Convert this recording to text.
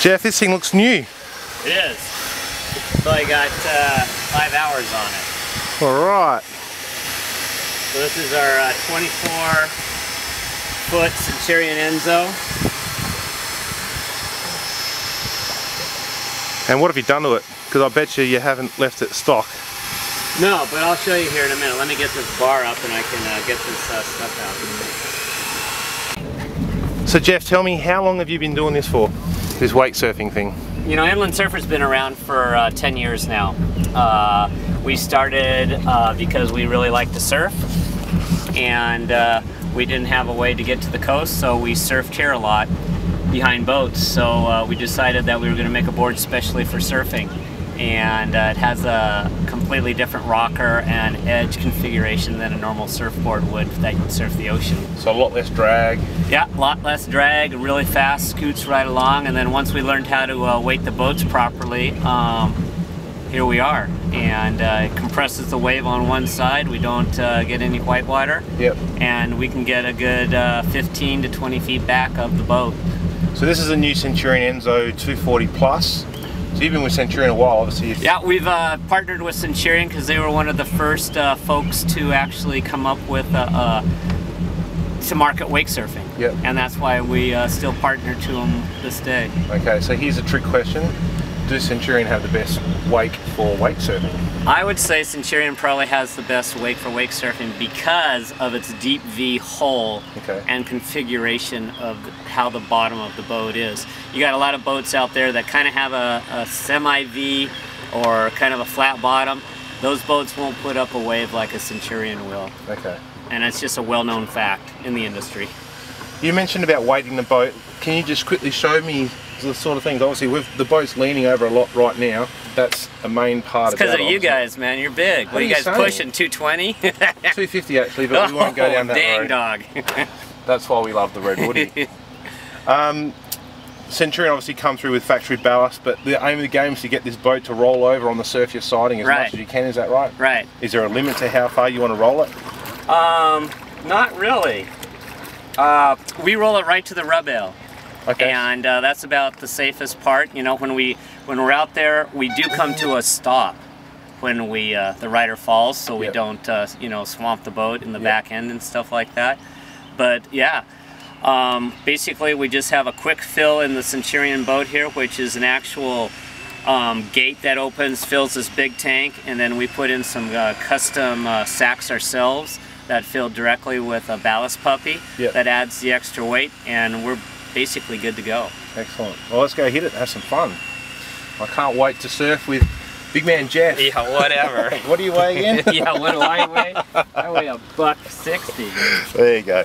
Jeff, this thing looks new. It is. So I got 5 hours on it. Alright. So this is our 24-foot Centurion Enzo. And what have you done to it? Because I bet you you haven't left it stock. No, but I'll show you here in a minute. Let me get this bar up and I can get this stuff out. So Jeff, tell me, how long have you been doing this for? This wake surfing thing? You know, Inland Surfer's been around for 10 years now. We started because we really like to surf, and we didn't have a way to get to the coast, so we surfed here a lot behind boats. So we decided that we were going to make a board specially for surfing, and it has a completely different rocker and edge configuration than a normal surfboard would that you'd surf the ocean. So a lot less drag. Yeah, a lot less drag, really fast, scoots right along, and then once we learned how to weight the boats properly, here we are. And it compresses the wave on one side, we don't get any white water, yep. And we can get a good 15 to 20 feet back of the boat. So this is a new Centurion Enzo 240 Plus. So you've been with Centurion a while, obviously. Yeah, we've partnered with Centurion because they were one of the first folks to actually come up with to market wake surfing. Yep. And that's why we still partner to them this day. Okay, so here's a trick question. Does Centurion have the best wake for wake surfing? I would say Centurion probably has the best wake for wake surfing because of its deep V hull, okay, and configuration of how the bottom of the boat is. You got a lot of boats out there that kind of have a semi-V or kind of a flat bottom. Those boats won't put up a wave like a Centurion will. Okay. And it's just a well-known fact in the industry. You mentioned about weighting the boat. Can you just quickly show me the sort of things? Obviously, with the boat's leaning over a lot right now, that's a main part of that. It's because of you guys, man. You're big. What are you guys pushing? 220? 250 actually, but we won't go down that road. Dang dog. That's why we love the Red Woody. Centurion obviously come through with factory ballast, but the aim of the game is to get this boat to roll over on the surf you're siding as much as you can. Is that right? Right. Is there a limit to how far you want to roll it? Not really. We roll it right to the rub rail. Okay. And that's about the safest part. You know, when we're out there, we do come to a stop when we the rider falls, so we don't you know, swamp the boat in the back end and stuff like that. But yeah, basically we just have a quick fill in the Centurion boat here, which is an actual gate that opens, fills this big tank, and then we put in some custom sacks ourselves that fill directly with a ballast puppy that adds the extra weight, and we're basically good to go. Excellent. Well, let's go hit it and have some fun. I can't wait to surf with big man Jeff. Yeah, whatever. What do you weigh again? Yeah, what do I weigh? I weigh 160. There you go.